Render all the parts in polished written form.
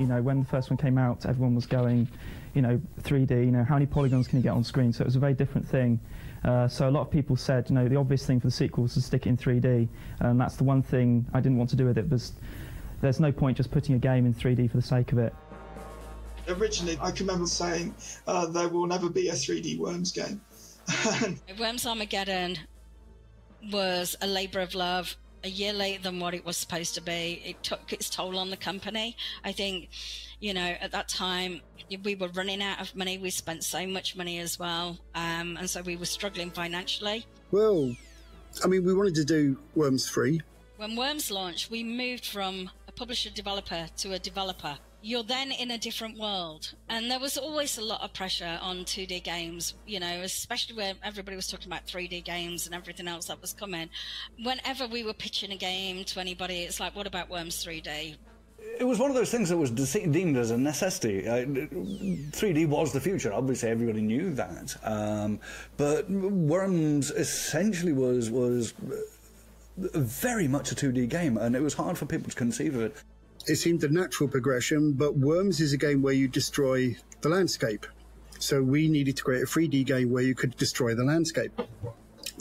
you know, when the first one came out, everyone was going, you know, 3D, you know, how many polygons can you get on screen? So it was a very different thing. So a lot of people said, you know, the obvious thing for the sequel was to stick it in 3D, and that's the one thing I didn't want to do with it, was there's no point just putting a game in 3D for the sake of it. Originally, I can remember saying there will never be a 3D Worms game. Worms Armageddon was a labour of love, a year later than what it was supposed to be. It took its toll on the company. I think, you know, at that time, we were running out of money. We spent so much money as well, and so we were struggling financially. Well, I mean, we wanted to do Worms 3. When Worms launched, we moved from a publisher-developer to a developer. You're then in a different world, and there was always a lot of pressure on 2D games, you know, especially when everybody was talking about 3D games and everything else that was coming. Whenever we were pitching a game to anybody, it's like, what about Worms 3D? It was one of those things that was deemed as a necessity. 3D was the future, obviously everybody knew that, but Worms essentially was very much a 2D game, and it was hard for people to conceive of it. It seemed a natural progression, but Worms is a game where you destroy the landscape. So we needed to create a 3D game where you could destroy the landscape.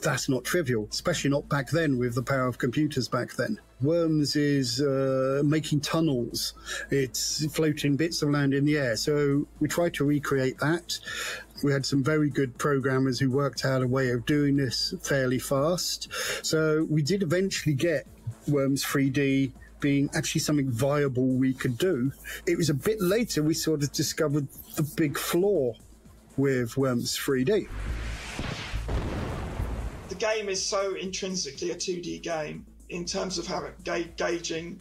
That's not trivial, especially not back then with the power of computers back then. Worms is making tunnels. It's floating bits of land in the air. So we tried to recreate that. We had some very good programmers who worked out a way of doing this fairly fast. So we did eventually get Worms 3D being actually something viable we could do. It was a bit later we sort of discovered the big flaw with Worms 3D. The game is so intrinsically a 2D game in terms of how it gauging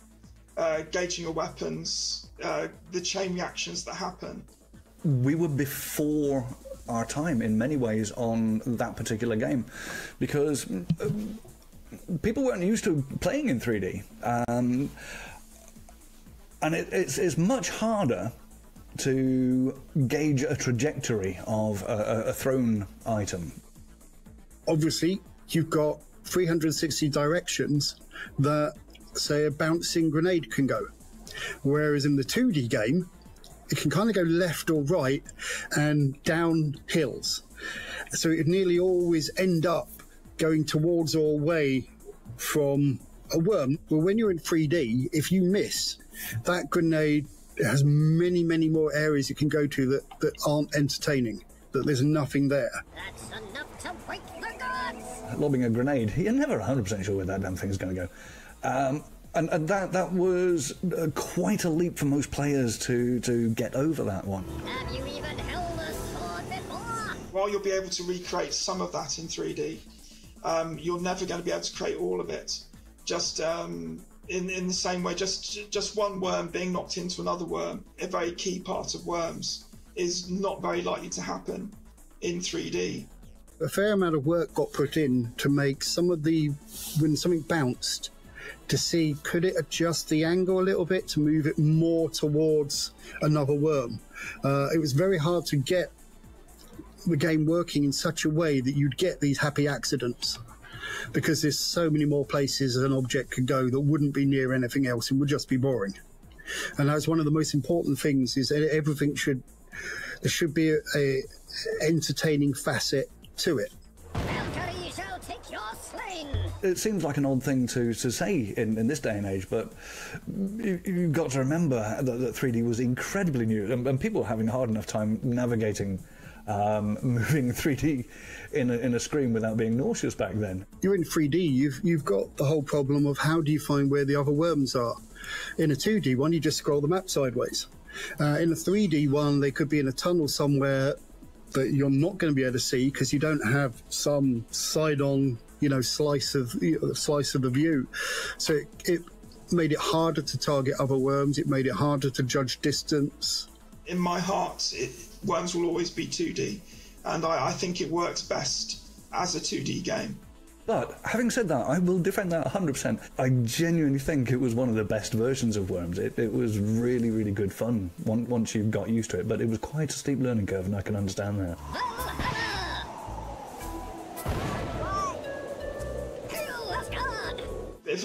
your weapons, the chain reactions that happen. We were before our time in many ways on that particular game, because people weren't used to playing in 3D, and it's much harder to gauge a trajectory of a thrown item. Obviously, you've got 360 directions that, say, a bouncing grenade can go, whereas in the 2D game, it can kind of go left or right and down hills. So it nearly always end up going towards or away from a worm. Well, when you're in 3D, if you miss, that grenade has many, many more areas it can go to that aren't entertaining, that there's nothing there. That's enough to wake the gods! Lobbing a grenade, you're never 100% sure where that damn thing's going to go. And that was quite a leap for most players to get over that one. Have you even held a sword before? Well, you'll be able to recreate some of that in 3D. You're never going to be able to create all of it. Just in the same way, just one worm being knocked into another worm, a very key part of Worms, is not very likely to happen in 3D. A fair amount of work got put in to make some of the, when something bounced, to see could it adjust the angle a little bit to move it more towards another worm. It was very hard to get the game working in such a way that you'd get these happy accidents, because there's so many more places an object could go that wouldn't be near anything else and would just be boring. And that's one of the most important things, is that everything should, there should be a entertaining facet to it. Valkyrie shall take your slain. It seems like an odd thing to say in this day and age, but you've got to remember that 3D was incredibly new, and people were having a hard enough time navigating moving 3D in a screen without being nauseous back then. You're in 3D, you've got the whole problem of how do you find where the other worms are. In a 2D one, you just scroll the map sideways. In a 3D one, they could be in a tunnel somewhere that you're not going to be able to see because you don't have some side-on, you know, slice of the view. So it made it harder to target other worms. It made it harder to judge distance. In my heart, Worms will always be 2D, and I think it works best as a 2D game. But having said that, I will defend that 100%. I genuinely think it was one of the best versions of Worms. It was really, really good fun once you got used to it, but it was quite a steep learning curve, and I can understand that.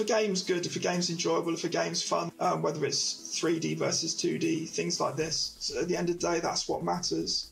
if a game's good, if a game's enjoyable, if a game's fun, whether it's 3D versus 2D, things like this. So at the end of the day, that's what matters.